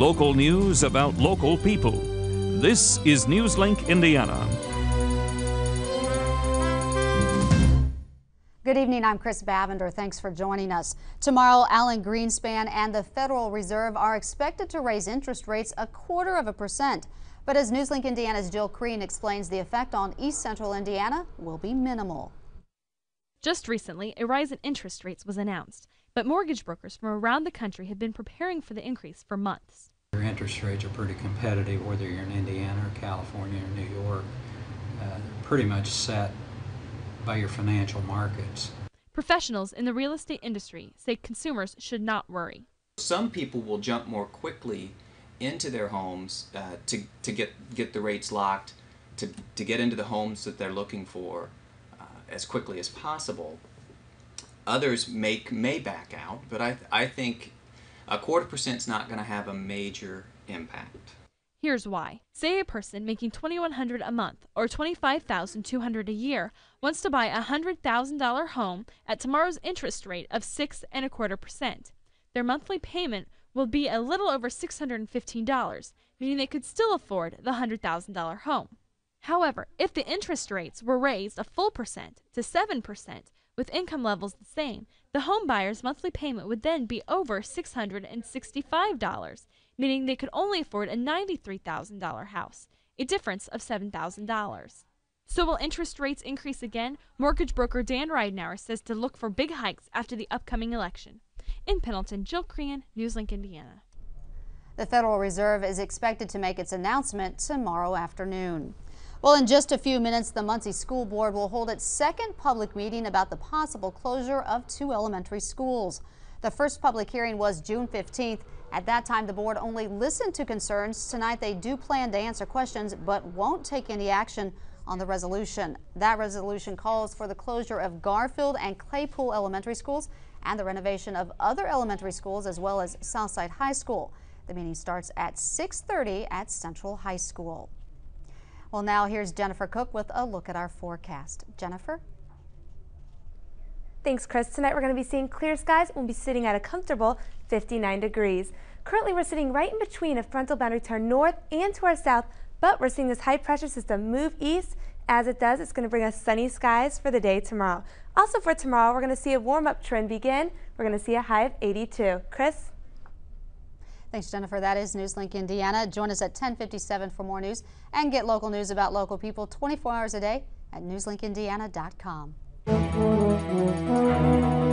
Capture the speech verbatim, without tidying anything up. Local news about local people. This is NewsLink Indiana. Good evening, I'm Chris Bavender. Thanks for joining us. Tomorrow, Alan Greenspan and the Federal Reserve are expected to raise interest rates a quarter of a percent. But as NewsLink Indiana's Jill Crean explains, the effect on East Central Indiana will be minimal. Just recently, a rise in interest rates was announced, but mortgage brokers from around the country have been preparing for the increase for months. Your interest rates are pretty competitive, whether you're in Indiana or California or New York. Uh, they're pretty much set by your financial markets. Professionals in the real estate industry say consumers should not worry. Some people will jump more quickly into their homes uh, to, to get, get the rates locked, to, to get into the homes that they're looking for uh, as quickly as possible. Others may, may back out, but I, I think a quarter percent's not going to have a major impact. Here's why. Say a person making twenty-one hundred dollars a month or twenty-five thousand two hundred dollars a year wants to buy a one hundred thousand dollar home at tomorrow's interest rate of six and a quarter percent. Their monthly payment will be a little over six hundred fifteen dollars, meaning they could still afford the one hundred thousand dollar home. However, if the interest rates were raised a full percent to seven percent with income levels the same, the home buyer's monthly payment would then be over six hundred sixty-five dollars. Meaning they could only afford a ninety-three thousand dollar house, a difference of seven thousand dollars. So will interest rates increase again? Mortgage broker Dan Ridenauer says to look for big hikes after the upcoming election. In Pendleton, Jill Crean, NewsLink Indiana. The Federal Reserve is expected to make its announcement tomorrow afternoon. Well, in just a few minutes, the Muncie School Board will hold its second public meeting about the possible closure of two elementary schools. The first public hearing was June fifteenth. At that time, the board only listened to concerns. Tonight, they do plan to answer questions, but won't take any action on the resolution. That resolution calls for the closure of Garfield and Claypool Elementary Schools and the renovation of other elementary schools as well as Southside High School. The meeting starts at six thirty at Central High School. Well, now here's Jennifer Cook with a look at our forecast. Jennifer? Thanks, Chris. Tonight we're going to be seeing clear skies. We'll be sitting at a comfortable fifty-nine degrees. Currently, we're sitting right in between a frontal boundary to our north and to our south, but we're seeing this high pressure system move east. As it does, it's going to bring us sunny skies for the day tomorrow. Also for tomorrow, we're going to see a warm-up trend begin. We're going to see a high of eighty-two. Chris? Thanks, Jennifer. That is NewsLink Indiana. Join us at ten fifty-seven for more news and get local news about local people twenty-four hours a day at newslink indiana dot com. Thank you.